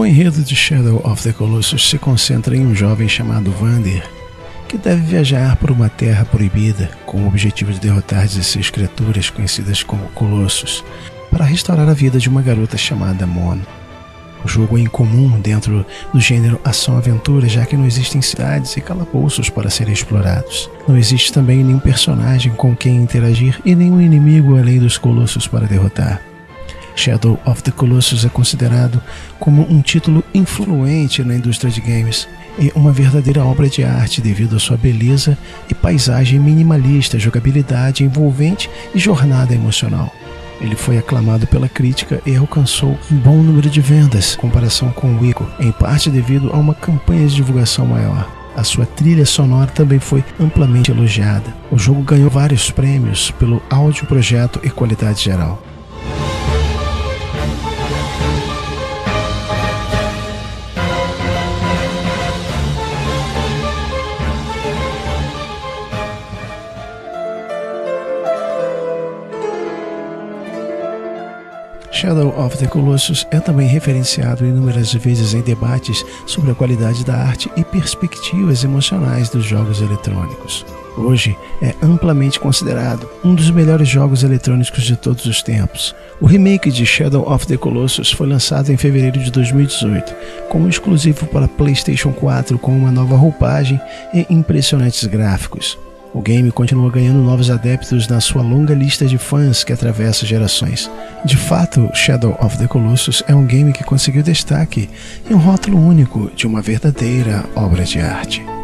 O enredo de Shadow of the Colossus se concentra em um jovem chamado Wander, que deve viajar por uma terra proibida com o objetivo de derrotar 16 criaturas conhecidas como Colossos para restaurar a vida de uma garota chamada Mono. O jogo é incomum dentro do gênero ação-aventura, já que não existem cidades e calabouços para serem explorados. Não existe também nenhum personagem com quem interagir e nenhum inimigo além dos Colossos para derrotar. Shadow of the Colossus é considerado como um título influente na indústria de games e uma verdadeira obra de arte devido à sua beleza e paisagem minimalista, jogabilidade envolvente e jornada emocional. Ele foi aclamado pela crítica e alcançou um bom número de vendas em comparação com o Ico, em parte devido a uma campanha de divulgação maior. A sua trilha sonora também foi amplamente elogiada. O jogo ganhou vários prêmios pelo áudio, projeto e qualidade geral. Shadow of the Colossus é também referenciado inúmeras vezes em debates sobre a qualidade da arte e perspectivas emocionais dos jogos eletrônicos. Hoje é amplamente considerado um dos melhores jogos eletrônicos de todos os tempos. O remake de Shadow of the Colossus foi lançado em fevereiro de 2018, como exclusivo para PlayStation 4 com uma nova roupagem e impressionantes gráficos. O game continua ganhando novos adeptos na sua longa lista de fãs que atravessa gerações. De fato, Shadow of the Colossus é um game que conseguiu destaque e um rótulo único de uma verdadeira obra de arte.